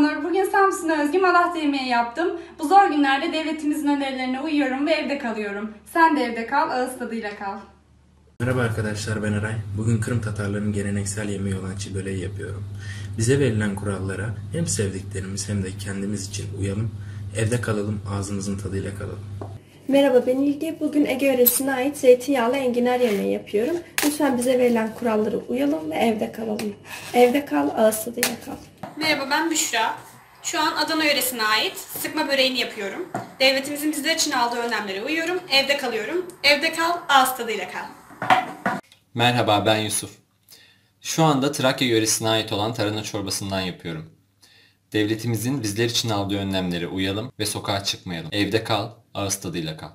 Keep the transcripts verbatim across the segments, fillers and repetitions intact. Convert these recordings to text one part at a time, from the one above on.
Nisan Nur. Bugün Samsun'a özgü malatya yemeği yaptım. Bu zor günlerde devletimizin önerilerine uyuyorum ve evde kalıyorum. Sen de evde kal, ağız tadıyla kal. Merhaba arkadaşlar, ben Aray. Bugün Kırım Tatarlarının geleneksel yemeği olan çiböreği yapıyorum. Bize verilen kurallara hem sevdiklerimiz hem de kendimiz için uyalım, evde kalalım, ağzımızın tadıyla kalalım. Merhaba, ben İlge. Bugün Ege yöresine ait zeytinyağlı enginar yemeği yapıyorum. Lütfen bize verilen kurallara uyalım ve evde kalalım. Evde kal, ağız tadıyla kal. Merhaba, ben Büşra. Şu an Adana yöresine ait sıkma böreğini yapıyorum. Devletimizin bizler için aldığı önlemlere uyuyorum, evde kalıyorum. Evde kal, ağız tadıyla kal. Merhaba, ben Yusuf. Şu anda Trakya yöresine ait olan tarhana çorbasından yapıyorum. Devletimizin bizler için aldığı önlemlere uyalım ve sokağa çıkmayalım. Evde kal, ağız tadıyla kal.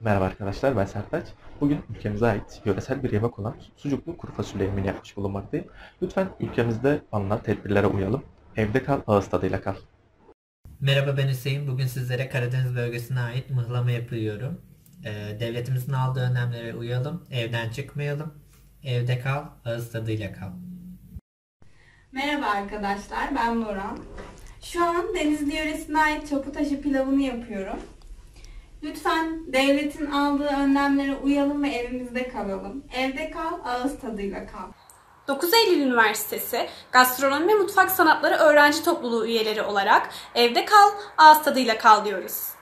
Merhaba arkadaşlar, ben Sertaç. Bugün ülkemize ait yöresel bir yemek olan sucuklu kuru fasulye yemeğini yapmış bulunmaktayım. Lütfen ülkemizde alınan tedbirlere uyalım. Evde kal, ağız tadıyla kal. Merhaba, ben Hüseyin. Bugün sizlere Karadeniz bölgesine ait mıhlama yapıyorum. Ee, devletimizin aldığı önlemlere uyalım. Evden çıkmayalım. Evde kal, ağız tadıyla kal. Merhaba arkadaşlar, ben Boran. Şu an Denizli yöresine ait çaputaşı pilavını yapıyorum. Lütfen devletin aldığı önlemlere uyalım ve evimizde kalalım. Evde kal, ağız tadıyla kal. Dokuz Eylül Üniversitesi Gastronomi ve Mutfak Sanatları Öğrenci Topluluğu üyeleri olarak evde kal, ağız tadıyla kal diyoruz.